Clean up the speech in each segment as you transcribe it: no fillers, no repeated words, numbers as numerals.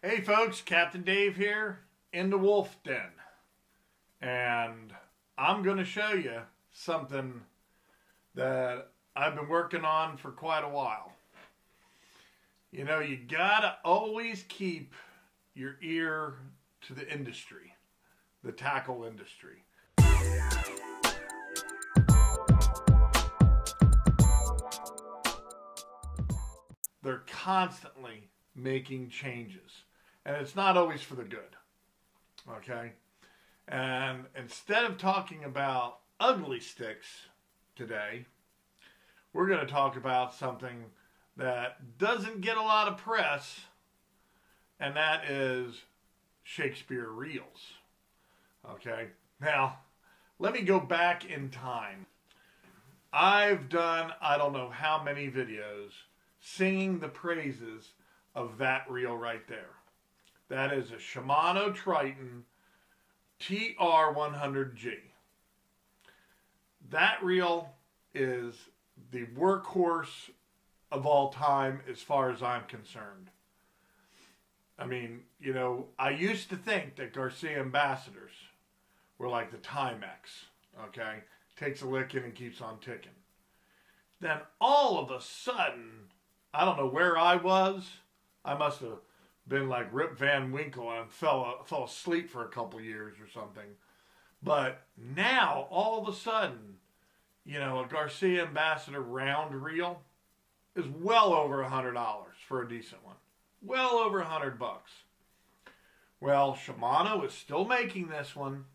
Hey folks, Captain Dave here in the Wolf Den, and I'm going to show you something that I've been working on for quite a while. You know, you gotta always keep your ear to the industry, the tackle industry. They're constantly making changes. And it's not always for the good, okay? And instead of talking about ugly sticks today, we're going to talk about something that doesn't get a lot of press, and that is Shakespeare reels, okay? Now, let me go back in time. I've done I don't know how many videos singing the praises of that reel right there. That is a Shimano Triton TR100G. That reel is the workhorse of all time as far as I'm concerned. I mean, you know, I used to think that Garcia Ambassadors were like the Timex, okay? Takes a licking and keeps on ticking. Then all of a sudden, I don't know where I was. I must have been like Rip Van Winkle and fell asleep for a couple years or something. But now, all of a sudden, you know, a Garcia Ambassador round reel is well over $100 for a decent one. Well over $100. Well, Shimano is still making this one.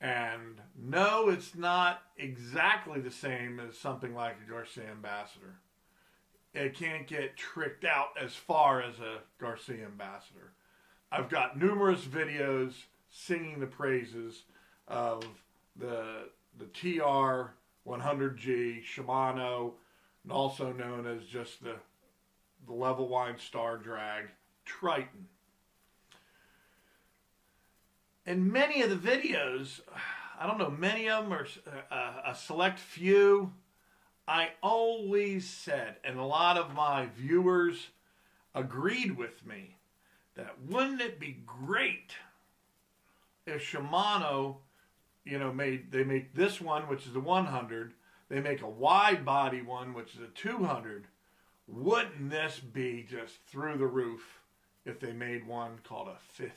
And no, it's not exactly the same as something like a Garcia Ambassador. It can't get tricked out as far as a Garcia Ambassador. I've got numerous videos singing the praises of the TR100G Shimano, and also known as just the Levelwind Star Drag Triton. And many of the videos, I don't know, many of them are a select few. I always said, and a lot of my viewers agreed with me, that wouldn't it be great if Shimano, you know, they make this one, which is the 100, they make a wide body one, which is a 200. Wouldn't this be just through the roof if they made one called a 50?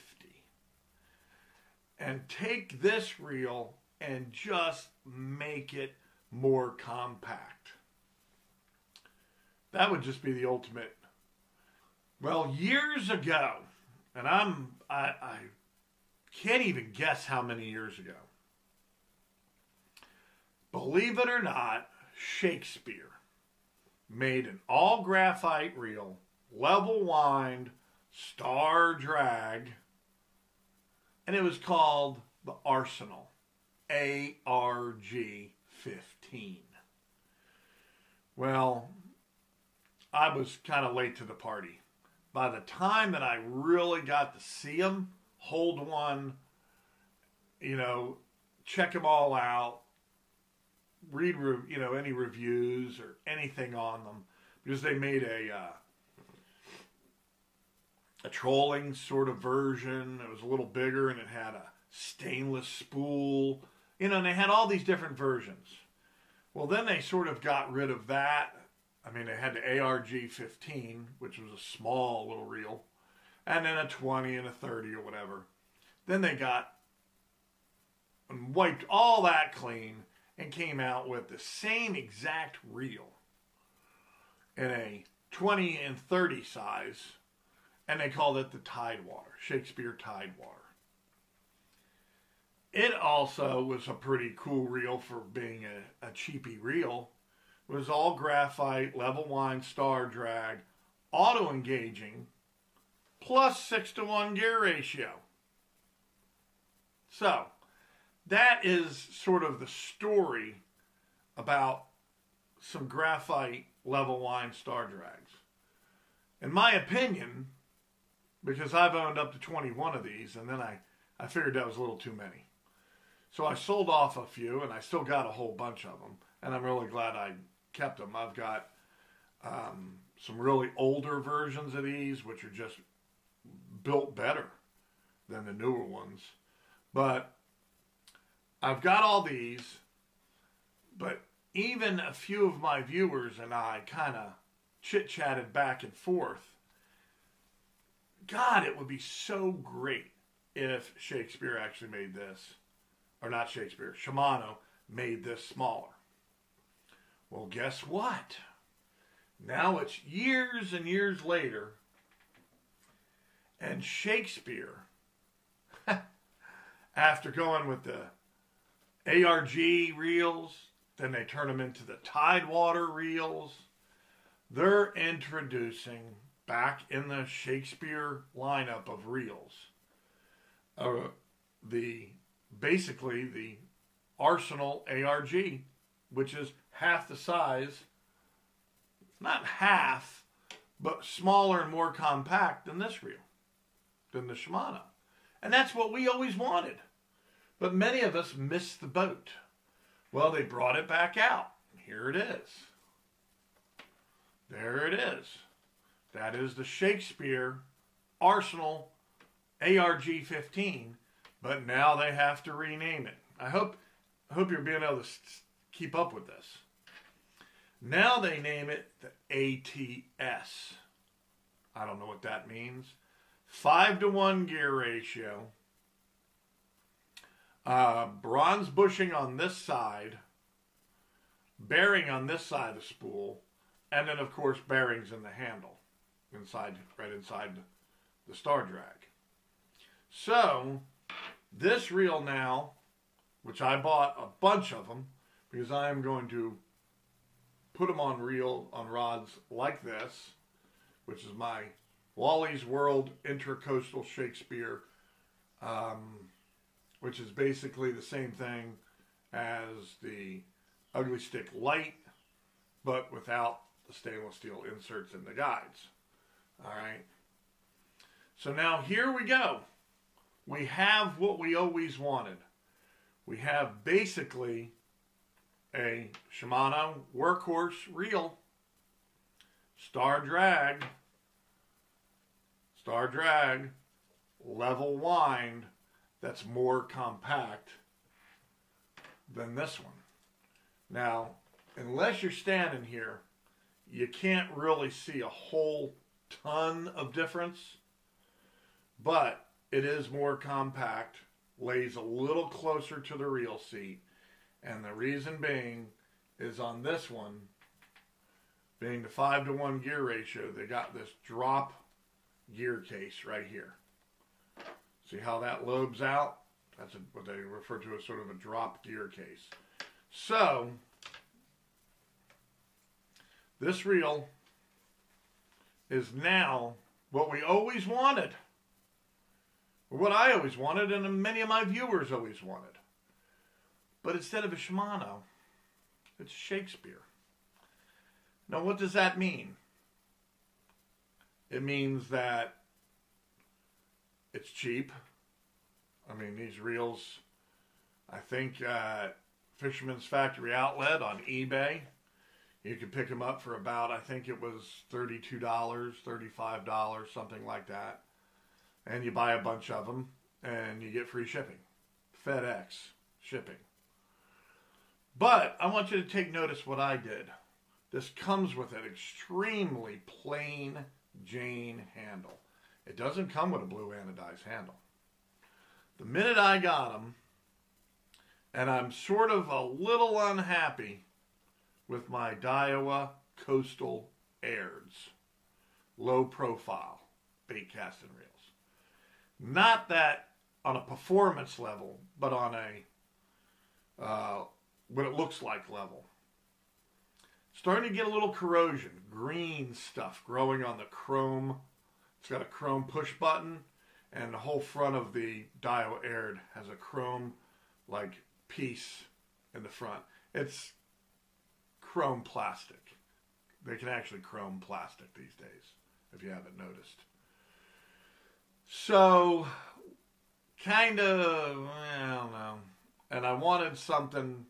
And take this reel and just make it more compact. That would just be the ultimate. Well, years ago, and I can't even guess how many years ago, believe it or not, Shakespeare made an all graphite reel, level wind, star drag, and it was called the Arsenal ARG-15. Well, I was kind of late to the party. By the time that I really got to see them, hold one, you know, check them all out, read, you know, any reviews or anything on them, because they made a trolling sort of version. It was a little bigger and it had a stainless spool. You know, and they had all these different versions. Well, then they sort of got rid of that. I mean, they had the ARG-15, which was a small little reel, and then a 20 and a 30 or whatever. Then they got and wiped all that clean and came out with the same exact reel in a 20 and 30 size, and they called it the Tidewater, Shakespeare Tidewater. It also was a pretty cool reel for being a cheapy reel. It was all graphite, level wind, star drag, auto-engaging, plus 6-to-1 gear ratio. So, that is sort of the story about some graphite, level wind, star drags. In my opinion, because I've owned up to 21 of these, and then I figured that was a little too many. So I sold off a few, and I still got a whole bunch of them, and I'm really glad I kept them. I've got some really older versions of these, which are just built better than the newer ones. But I've got all these, but even a few of my viewers and I kind of chit-chatted back and forth. God, it would be so great if Shakespeare actually made this. Or not Shakespeare, Shimano made this smaller. Well, guess what? Now it's years and years later, and Shakespeare, after going with the ARG reels, then they turn them into the Tidewater reels, they're introducing back in the Shakespeare lineup of reels, basically the Arsenal ARG, which is half the size, not half, but smaller and more compact than this reel, than the Shimano. And that's what we always wanted. But many of us missed the boat. Well, they brought it back out. Here it is. There it is. That is the Shakespeare Arsenal ARG-15, but now they have to rename it. I hope you're being able to keep up with this. Now they name it the ATS. I don't know what that means. 5-to-1 gear ratio. Bronze bushing on this side. Bearing on this side of the spool. And then, of course, bearings in the handle. Right inside the star drag. So, this reel now, which I bought a bunch of them, because I am going to put them on rods like this, which is my Wally's World Intracoastal Shakespeare, which is basically the same thing as the Ugly Stick Lite, but without the stainless steel inserts in the guides. All right. So now here we go. We have what we always wanted. We have basically a Shimano workhorse reel, star drag, level wind, that's more compact than this one. Now, unless you're standing here, you can't really see a whole ton of difference, but it is more compact, lays a little closer to the reel seat. And the reason being is on this one, being the 5-to-1 gear ratio, they got this drop gear case right here. See how that lobes out? That's what they refer to as sort of a drop gear case. So, this reel is now what we always wanted. Or what I always wanted and many of my viewers always wanted. But instead of a Shimano, it's Shakespeare. Now, what does that mean? It means that it's cheap. I mean, these reels, I think Fisherman's Factory Outlet on eBay, you can pick them up for about, I think it was $32, $35, something like that. And you buy a bunch of them, and you get free shipping. FedEx shipping. But I want you to take notice what I did. This comes with an extremely plain Jane handle. It doesn't come with a blue anodized handle. The minute I got them, and I'm sort of a little unhappy with my Daiwa Coastal Aeris low profile bait casting reels. Not that on a performance level, but on a what it looks like level. Starting to get a little corrosion, green stuff growing on the chrome. It's got a chrome push button, and the whole front of the Daiwa Aird has a chrome like piece in the front. It's chrome plastic. They can actually chrome plastic these days, if you haven't noticed. So, kind of, I don't know. And I wanted something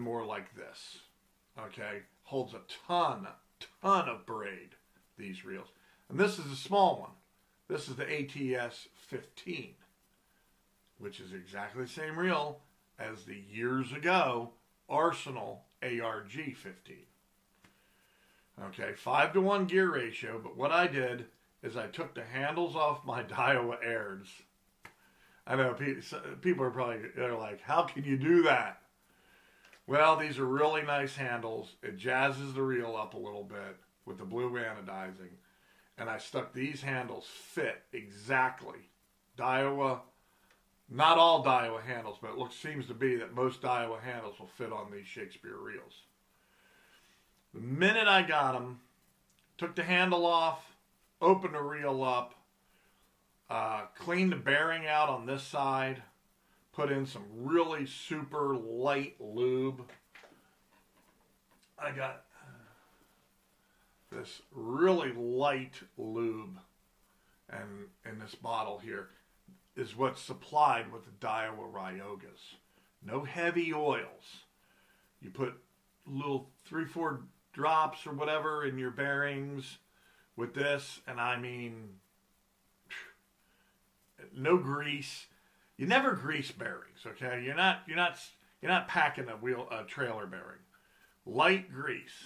more like this. Okay? Holds a ton of braid, these reels. And this is a small one. This is the ATS-15, which is exactly the same reel as the years ago Arsenal ARG-15. Okay, 5-to-1 gear ratio, but what I did is I took the handles off my Daiwa Airds. I know people are probably like, how can you do that? Well, these are really nice handles. It jazzes the reel up a little bit with the blue anodizing. And I stuck these handles fit exactly. Daiwa, not all Daiwa handles, but it seems to be that most Daiwa handles will fit on these Shakespeare reels. The minute I got them, took the handle off, opened the reel up, cleaned the bearing out on this side, put in some really super light lube. I got this really light lube, and in this bottle here is what's supplied with the Daiwa Ryogas. No heavy oils. You put little 3-4 drops or whatever in your bearings with this, and I mean, no grease. You never grease bearings, okay? You're not packing a trailer bearing. Light grease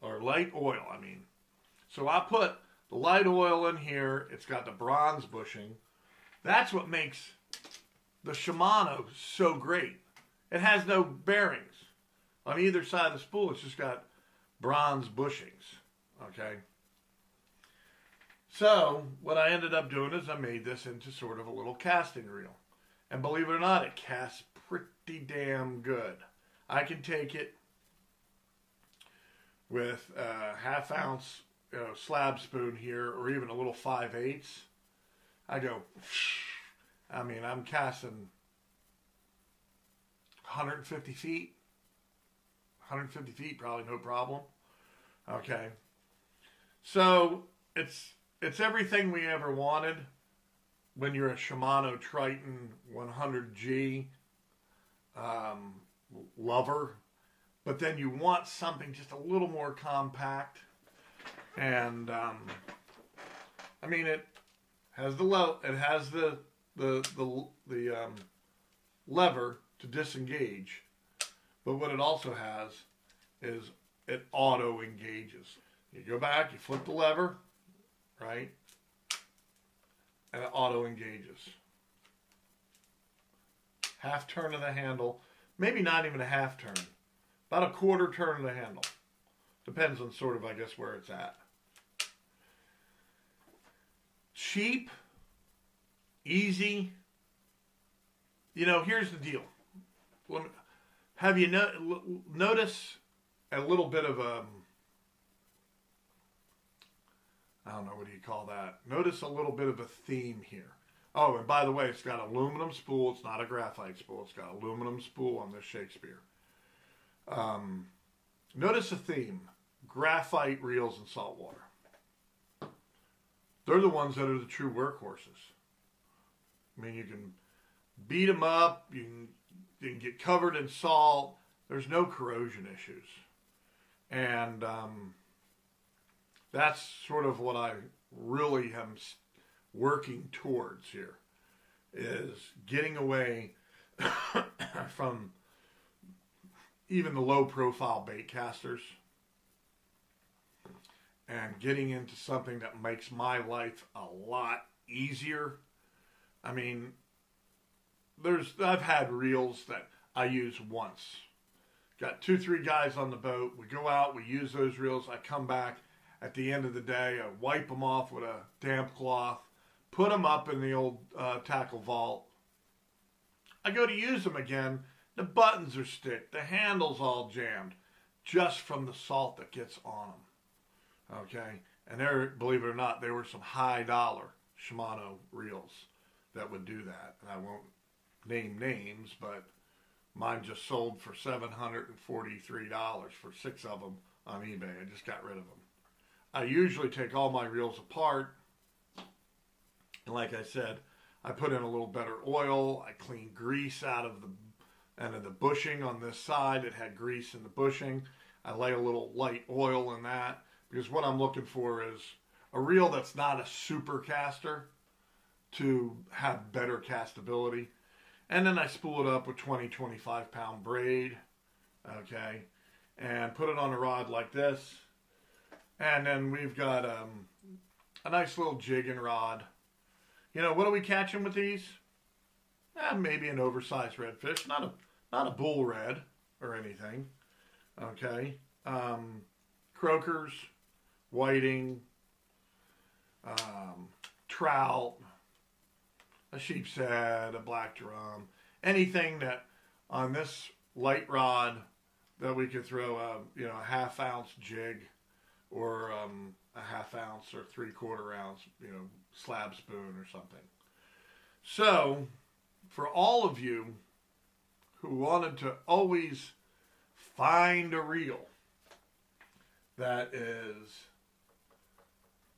or light oil, I mean. So I put the light oil in here. It's got the bronze bushing. That's what makes the Shimano so great. It has no bearings on either side of the spool. It's just got bronze bushings, okay? So what I ended up doing is I made this into sort of a little casting reel. And believe it or not, it casts pretty damn good. I can take it with a 1/2 ounce slab spoon here, or even a little 5/8. I go, I mean, I'm casting 150 feet. 150 feet, probably no problem. Okay. So it's everything we ever wanted when you're a Shimano Triton 100G lover, but then you want something just a little more compact. And I mean, it has the lever to disengage, but what it also has is it auto engages. You go back, you flip the lever, right? And it auto engages. Half turn of the handle, maybe not even a half turn, about a quarter turn of the handle. Depends on sort of, I guess, where it's at. Cheap, easy. You know, here's the deal. Have you noticed a little bit of a, I don't know, what do you call that? Notice a little bit of a theme here. Oh, and by the way, it's got aluminum spool. It's not a graphite spool. It's got aluminum spool on this Shakespeare. Notice a theme. Graphite reels in salt water. They're the ones that are the true workhorses. I mean, you can beat them up. You can get covered in salt. There's no corrosion issues. And that's sort of what I really am working towards here, is getting away from even the low-profile bait casters and getting into something that makes my life a lot easier. I mean, I've had reels that I use once. Got 2-3 guys on the boat. We go out. We use those reels. I come back. At the end of the day, I wipe them off with a damp cloth, put them up in the old tackle vault. I go to use them again. The buttons are stiff. The handle's all jammed just from the salt that gets on them. Okay? And believe it or not, there were some high-dollar Shimano reels that would do that. And I won't name names, but mine just sold for $743 for 6 of them on eBay. I just got rid of them. I usually take all my reels apart, and like I said, I put in a little better oil. I clean grease out of the end of the bushing on this side. It had grease in the bushing. I lay a little light oil in that, because what I'm looking for is a reel that's not a super caster to have better castability. And then I spool it up with 20-25 pound braid, okay, and put it on a rod like this. And then we've got a nice little jig and rod. You know, what are we catching with these? Maybe an oversized redfish, not a bull red or anything, okay. Croakers, whiting, trout, a sheep's head, a black drum, anything that on this light rod that we could throw a, you know, a half-ounce jig or a half-ounce or three-quarter-ounce, you know, slab spoon or something. So, for all of you who wanted to always find a reel that is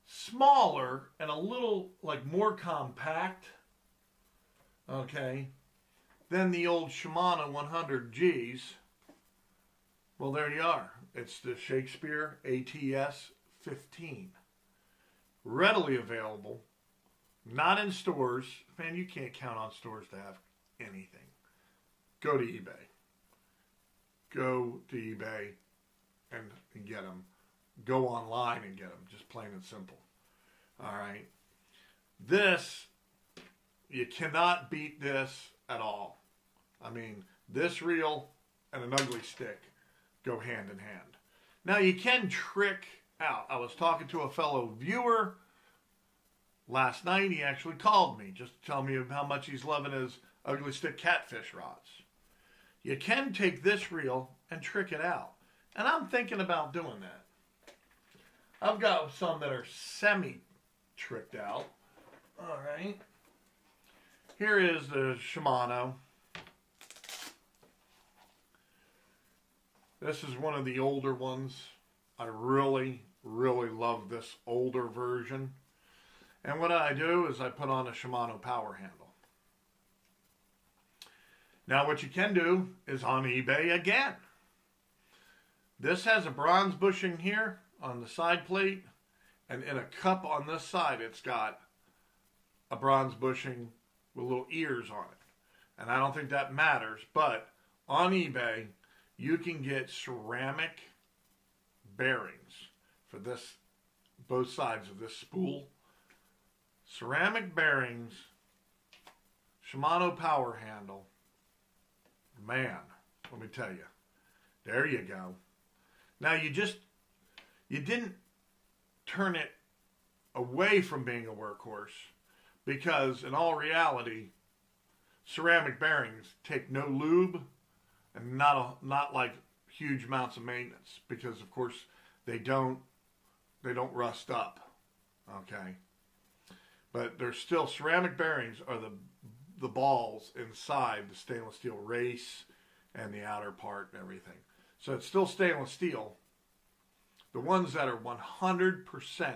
smaller and a little, like, more compact, okay, then the old Shimano 100Gs, well, there you are. It's the Shakespeare ATS-15. Readily available. Not in stores. Man, you can't count on stores to have anything. Go to eBay. Go to eBay and get them. Go online and get them. Just plain and simple. All right. This, you cannot beat this at all. I mean, this reel and an ugly stick go hand in hand. Now, you can trick out. I was talking to a fellow viewer last night. He actually called me just to tell me how much he's loving his ugly stick catfish rods. You can take this reel and trick it out. And I'm thinking about doing that. I've got some that are semi-tricked out. All right. Here is the Shimano. This is one of the older ones. I really, really love this older version. And what I do is I put on a Shimano power handle. Now what you can do is on eBay again. This has a bronze bushing here on the side plate, and in a cup on this side it's got a bronze bushing with little ears on it. And I don't think that matters, but on eBay you can get ceramic bearings for this, both sides of this spool. Ceramic bearings, Shimano power handle. Man, let me tell you. There you go. Now you didn't turn it away from being a workhorse, because in all reality, ceramic bearings take no lube, and not like huge amounts of maintenance, because of course they don't rust up, okay. But there's still, ceramic bearings are the balls inside the stainless steel race and the outer part and everything. So it's still stainless steel. The ones that are 100%,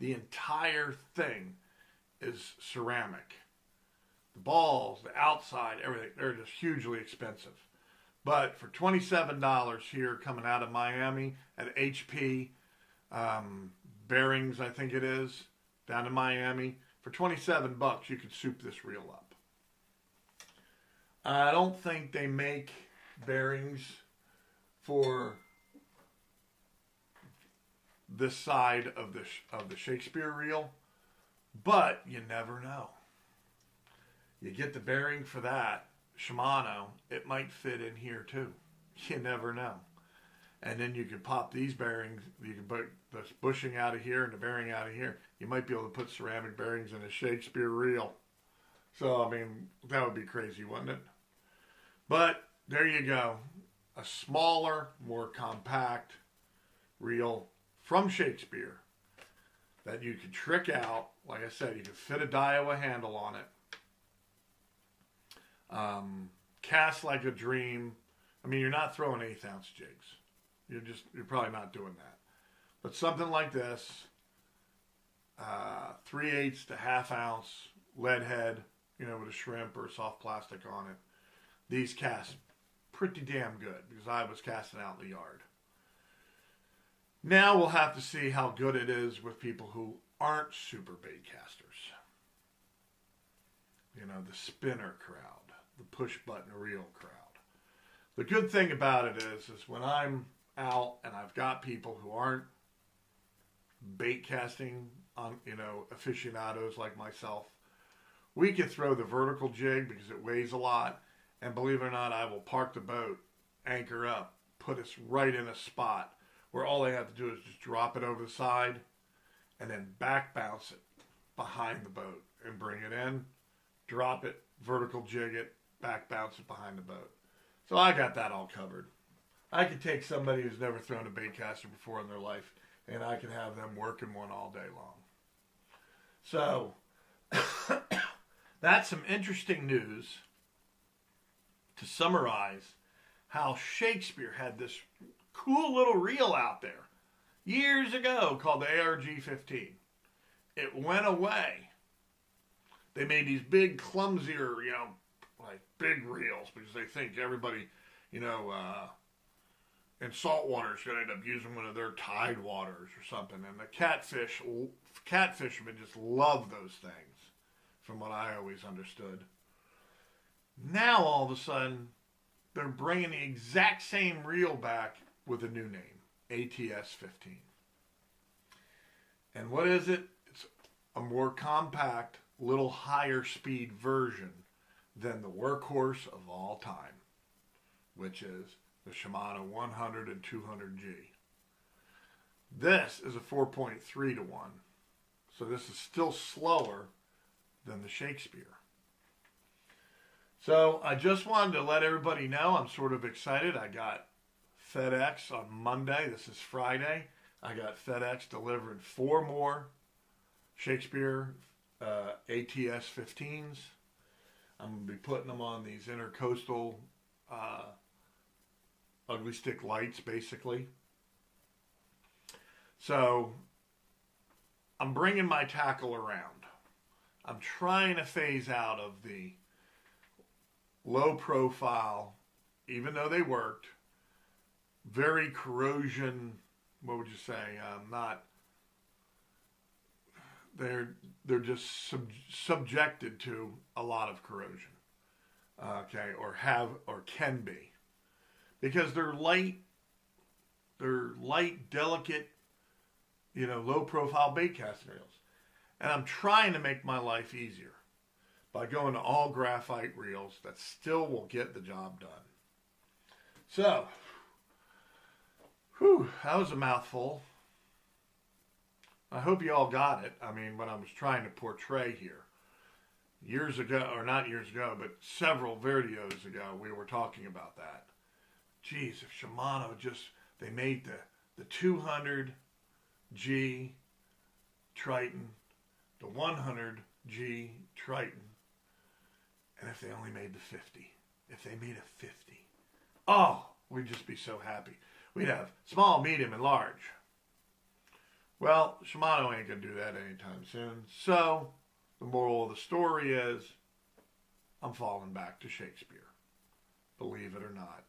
the entire thing is ceramic. The balls, the outside, everything, they're just hugely expensive. But for $27 here, coming out of Miami at HP bearings, I think it is, down in Miami, for 27 bucks, you can soup this reel up. I don't think they make bearings for this side of the Shakespeare reel, but you never know. You get the bearing for that Shimano, it might fit in here too. You never know. And then you could pop these bearings, you can put this bushing out of here and the bearing out of here. You might be able to put ceramic bearings in a Shakespeare reel. So, I mean, that would be crazy, wouldn't it? But there you go. A smaller, more compact reel from Shakespeare that you could trick out. Like I said, you could fit a Daiwa handle on it. Cast like a dream. I mean, you're not throwing 1/8 ounce jigs. You're probably not doing that. But something like this, 3/8 to 1/2 ounce lead head, you know, with a shrimp or a soft plastic on it. These cast pretty damn good, because I was casting out in the yard. Now we'll have to see how good it is with people who aren't super bait casters. You know, the spinner crowd, the push button reel crowd. The good thing about it is when I'm out and I've got people who aren't bait casting, you know, aficionados like myself, we can throw the vertical jig because it weighs a lot. And believe it or not, I will park the boat, anchor up, put us right in a spot where all they have to do is just drop it over the side and then back bounce it behind the boat and bring it in, drop it, vertical jig it, back bounce it behind the boat. So I got that all covered. I could take somebody who's never thrown a baitcaster before in their life and I could have them working one all day long. So that's some interesting news. To summarize how Shakespeare had this cool little reel out there years ago called the ARG-15. It went away. They made these big, clumsier, you know, like big reels because they think everybody, you know, in saltwater is going to end up using one of their Tidewaters or something. And the catfishermen just love those things, from what I always understood. Now, all of a sudden, they're bringing the exact same reel back with a new name, ATS-15. And what is it? It's a more compact, little higher speed version than the workhorse of all time, which is the Shimano 100 and 200G. This is a 4.3 to 1, so this is still slower than the Shakespeare. So I just wanted to let everybody know I'm sort of excited. I got FedEx on Monday. This is Friday. I got FedEx delivered 4 more Shakespeare ATS-15s. I'm going to be putting them on these intercoastal Ugly Stick Lights, basically. So I'm bringing my tackle around. I'm trying to phase out of the low profile, even though they worked, very corrosion, what would you say, not, they're just subjected to a lot of corrosion, okay, or have, or can be, because they're light, delicate, you know, low profile bait casting reels, and I'm trying to make my life easier by going to all graphite reels that still will get the job done. So, whew, that was a mouthful. I hope you all got it. I mean, what I was trying to portray here. Years ago, or not years ago, but several videos ago, we were talking about that. Geez, if Shimano just, they made the 200G Triton, the 100G Triton, and if they only made the 50, if they made a 50, oh, we'd just be so happy. We'd have small, medium, and large. Well, Shimano ain't going to do that anytime soon. So, the moral of the story is, I'm falling back to Shakespeare. Believe it or not.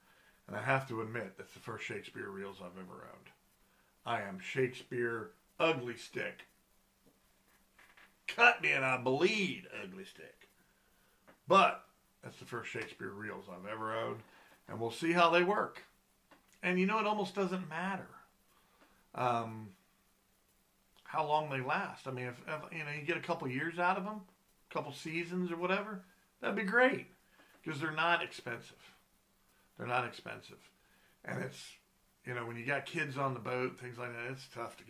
And I have to admit, that's the first Shakespeare reels I've ever owned. I am Shakespeare Ugly Stick. Cut me and I bleed, Ugly Stick. But that's the first Shakespeare reels I've ever owned. And we'll see how they work. And you know, it almost doesn't matter how long they last. I mean, if you know, you get a couple years out of them, a couple seasons or whatever, that'd be great. Because they're not expensive. They're not expensive. And it's, you know, when you got kids on the boat, things like that, it's tough to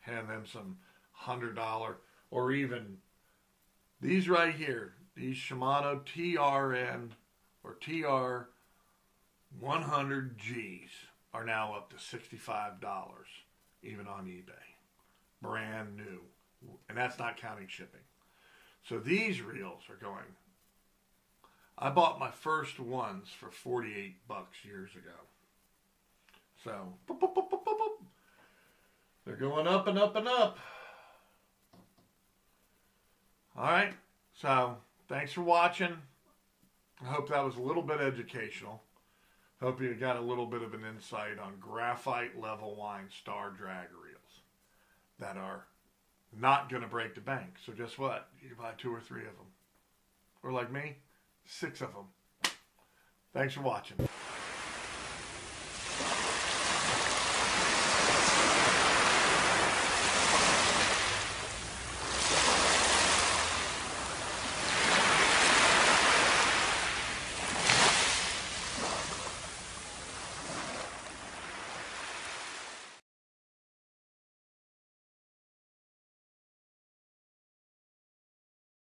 hand them some $100 or even these right here. These Shimano TRN or TR100Gs are now up to $65, even on eBay. Brand new. And that's not counting shipping. So these reels are going. I bought my first ones for 48 bucks years ago. So, boop, boop, boop, boop, boop, boop. They're going up and up and up. All right. So, thanks for watching. I hope that was a little bit educational. Hope you got a little bit of an insight on graphite Levelwind Star Drag reels that are not going to break the bank. So guess what? You buy 2 or 3 of them. Or like me, 6 of them. Thanks for watching.